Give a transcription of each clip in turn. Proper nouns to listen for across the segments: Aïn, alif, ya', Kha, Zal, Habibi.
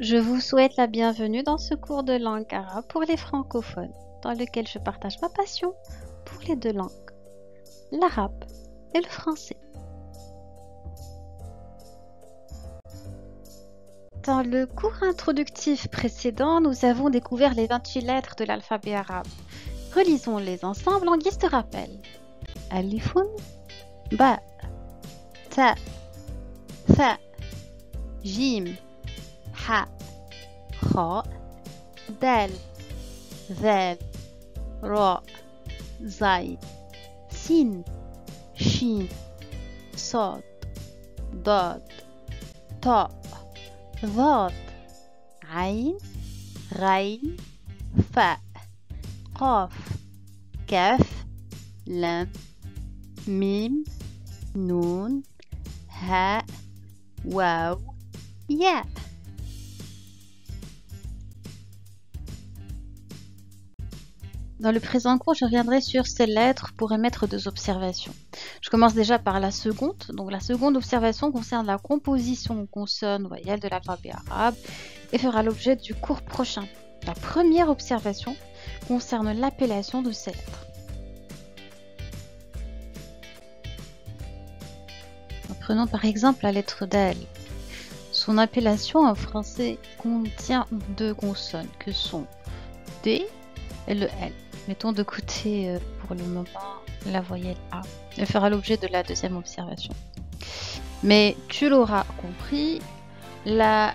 Je vous souhaite la bienvenue dans ce cours de langue arabe pour les francophones, dans lequel je partage ma passion pour les deux langues, l'arabe et le français. Dans le cours introductif précédent, nous avons découvert les 28 lettres de l'alphabet arabe. Relisons-les ensemble en guise de rappel. Alifun, Ba, Ta, Fa, Jim, Ha, Kha, Dal, Zal, Ra, Zay, Sin, Shin, Sad, Dad, Ta, ضاد عين غين فاء قاف كاف لام ميم نون هاء واو ياء. Dans le présent cours, je reviendrai sur ces lettres pour émettre deux observations. Je commence déjà par la seconde. Donc la seconde observation concerne la composition consonne-voyelle de l'alphabet arabe et fera l'objet du cours prochain. La première observation concerne l'appellation de ces lettres. Prenons par exemple la lettre Dal. Son appellation en français contient deux consonnes que sont D et le L. Mettons de côté pour le moment la voyelle A. Elle fera l'objet de la deuxième observation. Mais tu l'auras compris, la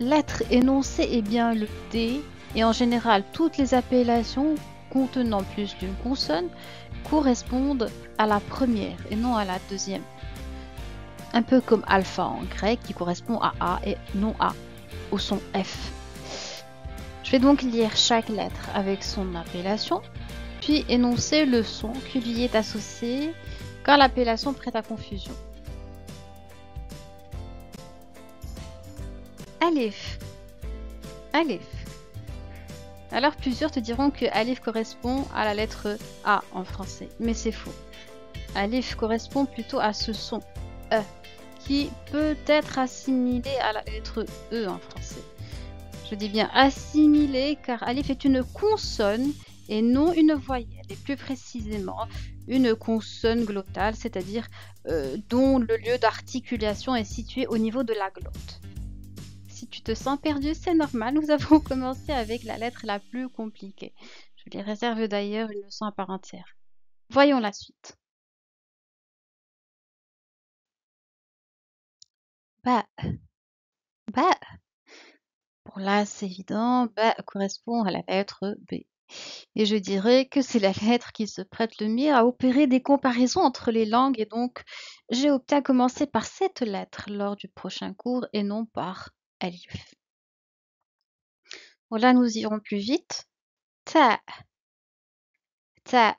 lettre énoncée est bien le D, et en général toutes les appellations contenant plus d'une consonne correspondent à la première et non à la deuxième. Un peu comme alpha en grec qui correspond à A et non A, au son F. Je vais donc lire chaque lettre avec son appellation, puis énoncer le son qui lui est associé, car l'appellation prête à confusion. Alif. Alif. Alors plusieurs te diront que alif correspond à la lettre A en français, mais c'est faux. Alif correspond plutôt à ce son E, qui peut être assimilé à la lettre E en français. Je dis bien assimilé car alif est une consonne et non une voyelle, et plus précisément une consonne glottale, c'est-à-dire dont le lieu d'articulation est situé au niveau de la glotte. Si tu te sens perdu, c'est normal, nous avons commencé avec la lettre la plus compliquée. Je les réserve d'ailleurs une leçon à part entière. Voyons la suite. Ba. Ba. Bon là, c'est évident, Ba correspond à la lettre B. Et je dirais que c'est la lettre qui se prête le mieux à opérer des comparaisons entre les langues, et donc j'ai opté à commencer par cette lettre lors du prochain cours et non par alif. Bon là, nous irons plus vite. Ta. Ta.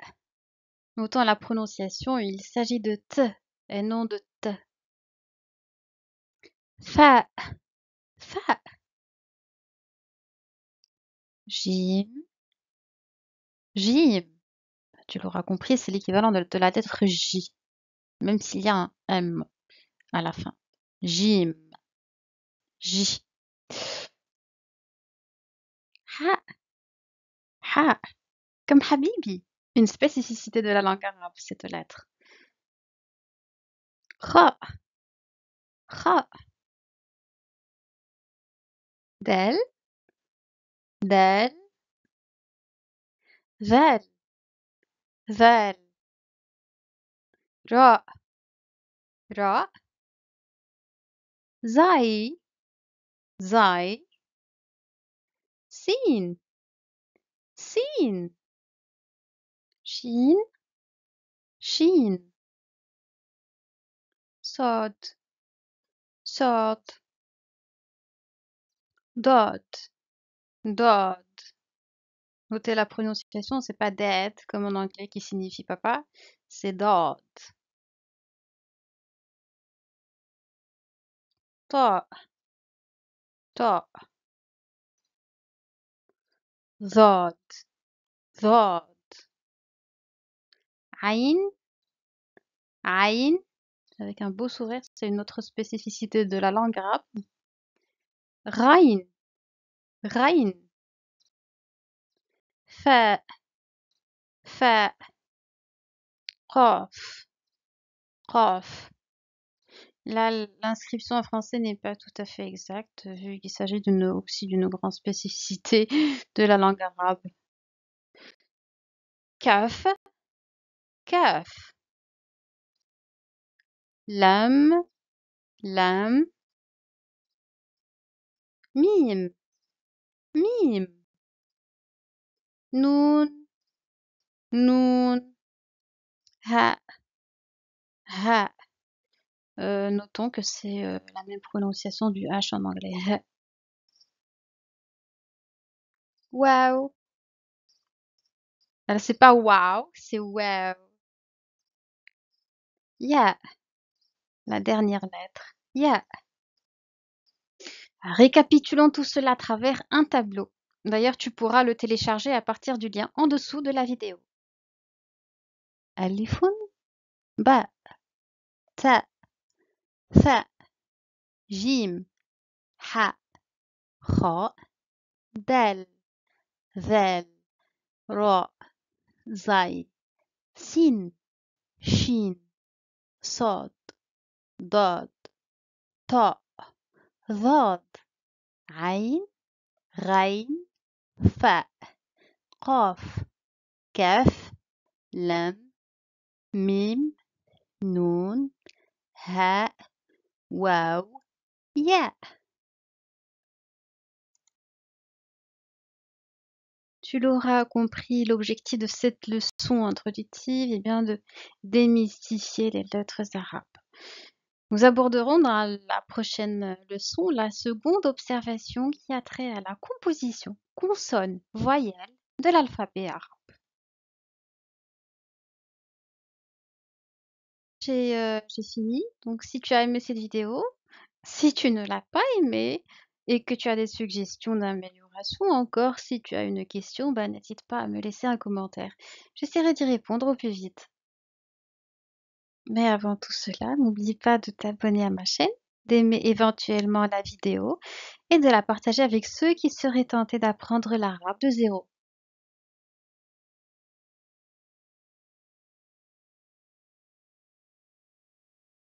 Notons la prononciation, il s'agit de T et non de T. Fa. Fa. Jim. Jim. Tu l'auras compris, c'est l'équivalent de la lettre J, même s'il y a un M à la fin. Jim. J. Ha. Ha. Comme Habibi. Une spécificité de la langue arabe, cette lettre. Kha. Kha. Del. Dal, Zal, Zal, Ra, Ra, Zai, Zai, Sin, Sin, Shin, Shin, Sad, Sad, Dot, Dad. Notez la prononciation, c'est pas dad comme en anglais qui signifie papa, c'est dad. Ta. Ta. Dad. Dad. Aïn. Aïn. Avec un beau sourire, c'est une autre spécificité de la langue arabe. غين غين فاء فاء قاف قاف. Là, l'inscription en français n'est pas tout à fait exacte, vu qu'il s'agit aussi d'une grande spécificité de la langue arabe. Kaf, kaf. Lam, lam. Mim, mim. Nun, nun. Ha, ha. Notons que c'est la même prononciation du H en anglais. Wow. Alors, c'est pas wow, c'est wow. Ya. La dernière lettre. Ya. Récapitulons tout cela à travers un tableau. D'ailleurs, tu pourras le télécharger à partir du lien en dessous de la vidéo. Alifun, ba, ta. ف جيم ح خاء دال ذال راء زاي سين شين صاد ضاد طاء ضاد عين غين فاء قاف كاف لام ميم نون هاء واو ياء. Tu l'auras compris, l'objectif de cette leçon introductive est bien de démystifier les lettres arabes. Nous aborderons dans la prochaine leçon la seconde observation qui a trait à la composition consonne-voyelle de l'alphabet arabe. J'ai fini, donc si tu as aimé cette vidéo, si tu ne l'as pas aimée et que tu as des suggestions d'amélioration, encore si tu as une question, n'hésite pas à me laisser un commentaire. J'essaierai d'y répondre au plus vite. Mais avant tout cela, n'oublie pas de t'abonner à ma chaîne, d'aimer éventuellement la vidéo et de la partager avec ceux qui seraient tentés d'apprendre l'arabe de zéro.